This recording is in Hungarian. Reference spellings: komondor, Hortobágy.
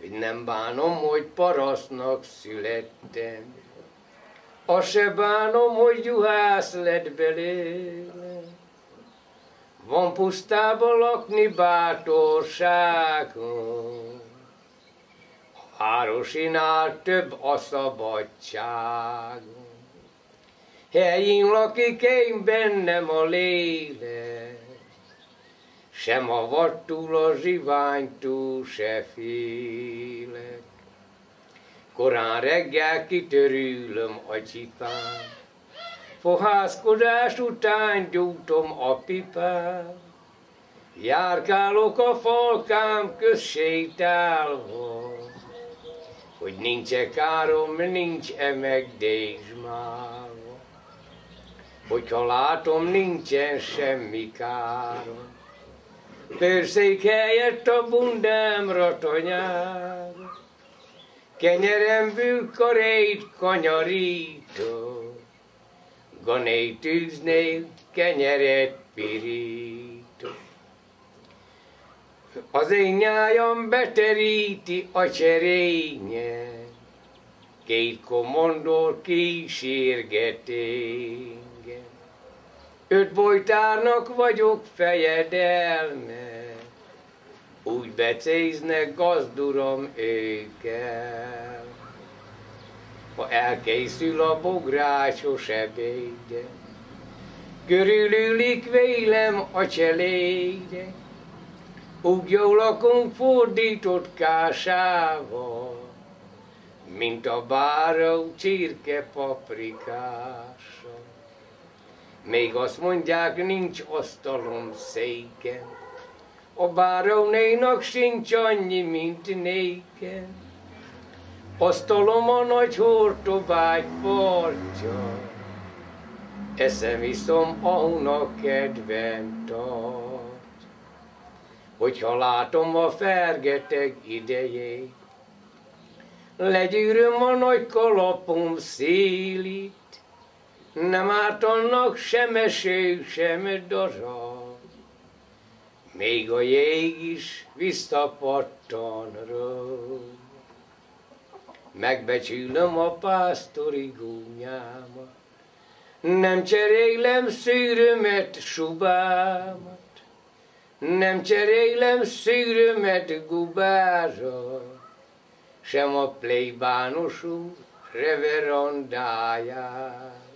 hogy nem bánom, hogy parasztnak születtem, azt se bánom, hogy juhász lett belőle. Van pusztában lakni bátorságom, a városinál több a szabadságom. Helyén lakik én bennem a lélek, sem a vadtól, a zsiványtól se félek. Korán reggel kitörülöm a csipám, fohászkodás után gyújtom a pipám. Járkálok a falkám közt sétálva, hogy nincs-e károm, nincs-e megdésmálva. Hogyha látom, nincsen semmi károm, bőrszék helyett a bundámra tanyár, kenyeremből karét kanyarítok, ganéj tűznél kenyeret pirítok. Az én nyájam beteríti a cserénye, két komondor kísérget engem. Öt bojtárnak vagyok fejedelme, úgy becéznek gazduram őkkel. Ha elkészül a bográcsos ebédek, körülülik vélem a cselédek, úgy jól lakom fordított kásával, mint a báró csirke paprikással. Még azt mondják, nincs asztalom széken, a bárónénak sincs annyi, mint néken. Asztalom a nagy Hortobágy partja, eszem iszom, ahonnan kedvem tart. Hogyha látom a fergeteg idejét, legyűröm a nagy kalapom szélit, nem árt annak sem eső, sem darab, még a jég is visszapattan rá. Megbecsülöm a pásztori gúnyámat, nem cserélem szűrömet, subámat, nem cserélem szűrömet gubára, sem a plébánosú reverendáját.